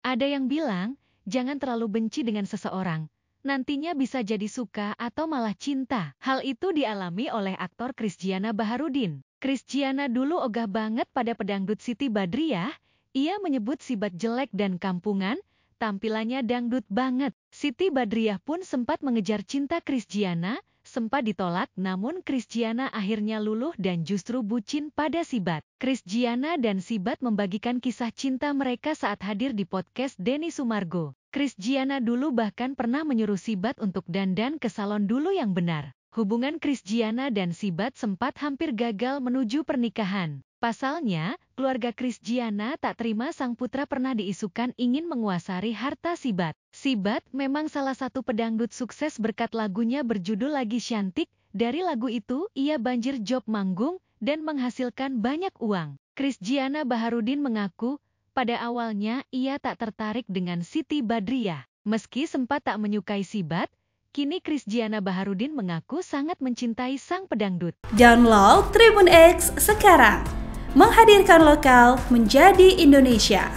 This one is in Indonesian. Ada yang bilang, jangan terlalu benci dengan seseorang. Nantinya bisa jadi suka atau malah cinta. Hal itu dialami oleh aktor Krisjiana Baharudin. Krisjiana dulu ogah banget pada pedangdut Siti Badriah. Ia menyebut sifat jelek dan kampungan, tampilannya dangdut banget. Siti Badriah pun sempat mengejar cinta Krisjiana, sempat ditolak namun Krisjiana akhirnya luluh dan justru bucin pada Sibat. Krisjiana dan Sibat membagikan kisah cinta mereka saat hadir di podcast Deni Sumargo. Krisjiana dulu bahkan pernah menyuruh Sibat untuk dandan ke salon dulu yang benar. Hubungan Krisjiana dan Sibat sempat hampir gagal menuju pernikahan. Pasalnya, keluarga Krisjiana tak terima sang putra pernah diisukan ingin menguasai harta Sibat. Sibat memang salah satu pedangdut sukses berkat lagunya berjudul Lagi Syantik. Dari lagu itu, ia banjir job manggung dan menghasilkan banyak uang. Krisjiana Baharudin mengaku, pada awalnya ia tak tertarik dengan Siti Badriah. Meski sempat tak menyukai Sibat, kini Krisjiana Baharudin mengaku sangat mencintai sang pedangdut. Download Tribun X sekarang, menghadirkan lokal menjadi Indonesia.